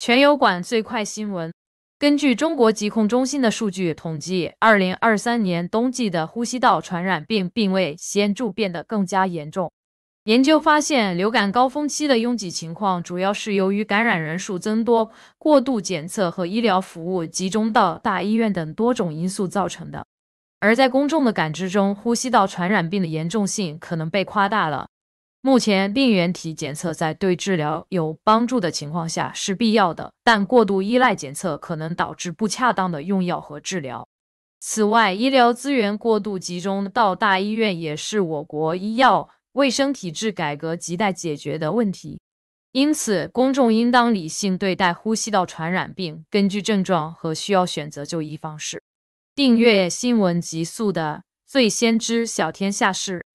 全油管最快新闻：根据中国疾控中心的数据统计，2023年冬季的呼吸道传染病并未显著变得更加严重。研究发现，流感高峰期的拥挤情况主要是由于感染人数增多、过度检测和医疗服务集中到大医院等多种因素造成的。而在公众的感知中，呼吸道传染病的严重性可能被夸大了。 目前，病原体检测在对治疗有帮助的情况下是必要的，但过度依赖检测可能导致不恰当的用药和治疗。此外，医疗资源过度集中到大医院也是我国医药卫生体制改革亟待解决的问题。因此，公众应当理性对待呼吸道传染病，根据症状和需要选择就医方式。订阅新闻极速的最先知小天下事。